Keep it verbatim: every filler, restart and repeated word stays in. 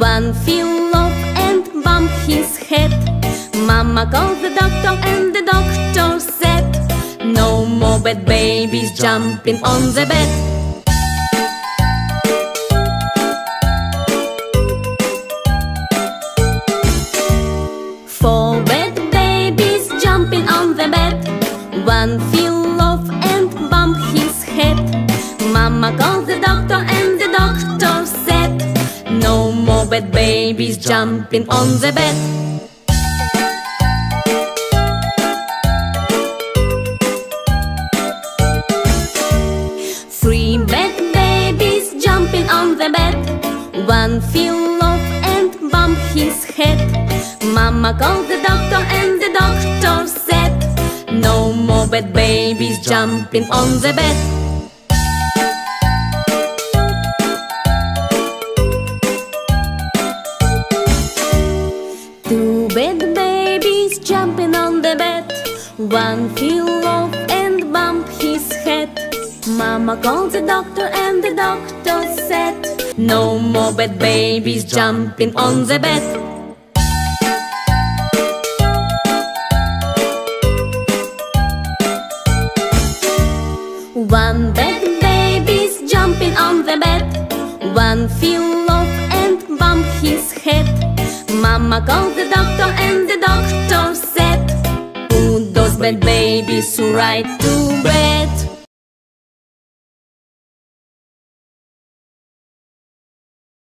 One fell off and bumped his head. Mama called the doctor and the doctor said, no more bad babies jumping on the bed. One fell off and bumped his head. Mama called the doctor and the doctor said, no more bad babies jumping on the bed. Three bad babies jumping on the bed. One fell off and bumped his head. Mama called the doctor and the doctor said, no more bad babies jumping on the bed. Two bad babies jumping on the bed. One fell off and bumped his head. Mama called the doctor and the doctor said, no more bad babies jumping on the bed. One bad baby's jumping on the bed. One fell off and bumped his head. Mama called the doctor and the doctor said, put those bad babies right to bed.